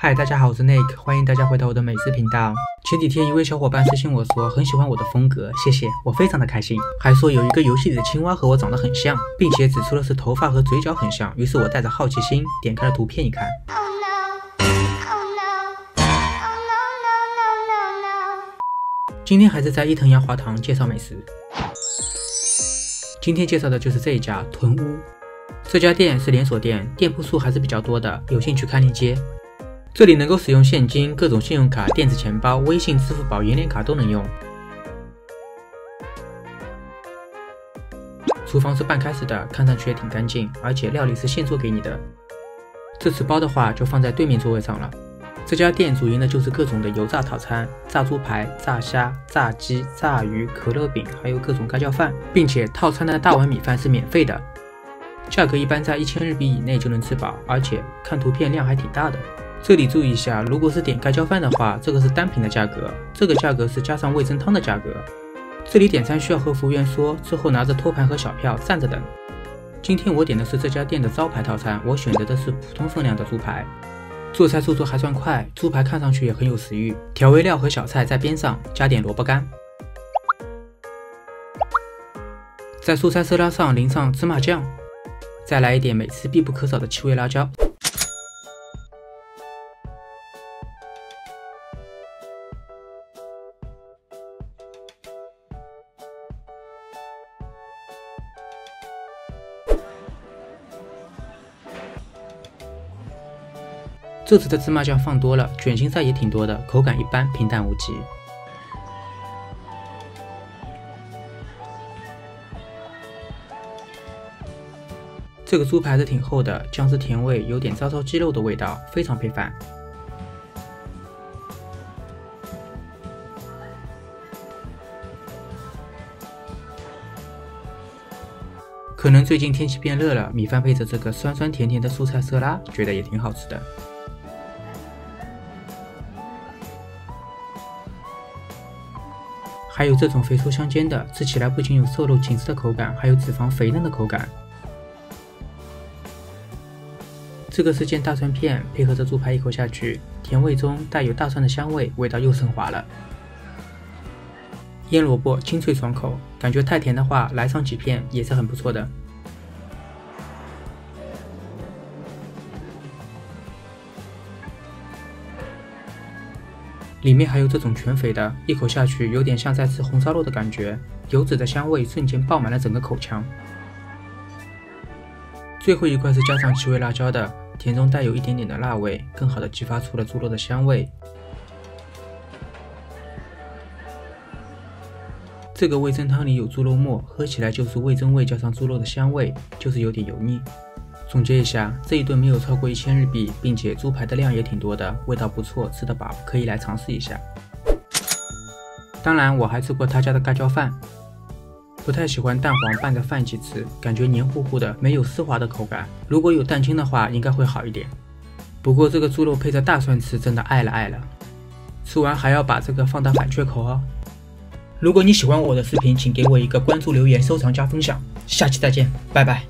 嗨，大家好，我是 Nick， 欢迎大家回到我的美食频道。前几天一位小伙伴私信我说很喜欢我的风格，谢谢，我非常的开心，还说有一个游戏里的青蛙和我长得很像，并且指出了是头发和嘴角很像，于是我带着好奇心点开了图片一看。今天还是在伊藤洋华堂介绍美食，今天介绍的就是这一家豚屋。这家店是连锁店，店铺数还是比较多的，有兴趣看链接。 这里能够使用现金、各种信用卡、电子钱包、微信、支付宝、银联卡都能用。厨房是半开式的，看上去也挺干净，而且料理是现做给你的。这次包的话就放在对面座位上了。这家店主营的就是各种的油炸套餐，炸猪排、炸虾、炸鸡、炸鱼、可乐饼，还有各种盖浇饭，并且套餐的大碗米饭是免费的，价格一般在1000日币以内就能吃饱，而且看图片量还挺大的。 这里注意一下，如果是点盖浇饭的话，这个是单品的价格，这个价格是加上味增汤的价格。这里点餐需要和服务员说，之后拿着托盘和小票站着等。今天我点的是这家店的招牌套餐，我选择的是普通分量的猪排。做菜速度还算快，猪排看上去也很有食欲。调味料和小菜在边上，加点萝卜干。在蔬菜色拉上淋上芝麻酱，再来一点每次必不可少的七味辣椒。 这次的芝麻酱放多了，卷心菜也挺多的，口感一般，平淡无奇。这个猪排是挺厚的，酱是甜味，有点烧鸡肉的味道，非常配饭。可能最近天气变热了，米饭配着这个酸酸甜甜的蔬菜色拉，觉得也挺好吃的。 还有这种肥瘦相间的，吃起来不仅有瘦肉紧实的口感，还有脂肪肥嫩的口感。这个是件大蒜片，配合着猪排一口下去，甜味中带有大蒜的香味，味道又升华了。腌萝卜清脆爽口，感觉太甜的话，来上几片也是很不错的。 里面还有这种全肥的，一口下去有点像在吃红烧肉的感觉，油脂的香味瞬间爆满了整个口腔。最后一块是加上七味辣椒的，甜中带有一点点的辣味，更好的激发出了猪肉的香味。这个味增汤里有猪肉末，喝起来就是味增味加上猪肉的香味，就是有点油腻。总结一下，这一顿没有超过1000日币，并且猪排的量也挺多的，味道不错，吃得饱，可以来尝试一下。当然，我还吃过他家的盖浇饭，不太喜欢蛋黄拌着饭一起吃，感觉黏糊糊的，没有丝滑的口感。如果有蛋清的话，应该会好一点。不过这个猪肉配着大蒜吃，真的爱了爱了。吃完还要把这个放到反缺口哦。如果你喜欢我的视频，请给我一个关注、留言、收藏、加分享。下期再见，拜拜。